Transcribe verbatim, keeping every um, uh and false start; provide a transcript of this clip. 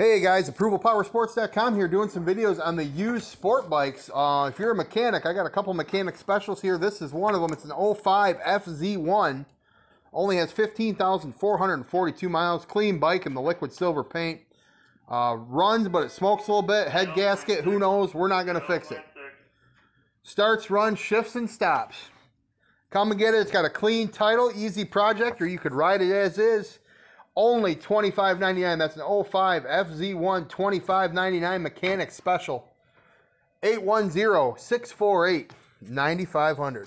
Hey guys, Approval Powersports dot com here doing some videos on the used sport bikes. Uh, if you're a mechanic, I got a couple mechanic specials here. This is one of them. It's an oh five F Z one. Only has fifteen thousand four hundred forty-two miles. Clean bike in the liquid silver paint. Uh, runs, but it smokes a little bit. Head gasket, who knows? We're not going to fix it. Starts, runs, shifts, and stops. Come and get it. It's got a clean title, easy project, or you could ride it as is. Only twenty-five ninety-nine. That's an oh five F Z one twenty-five ninety-nine mechanic special. eight one zero, six four eight, ninety-five hundred.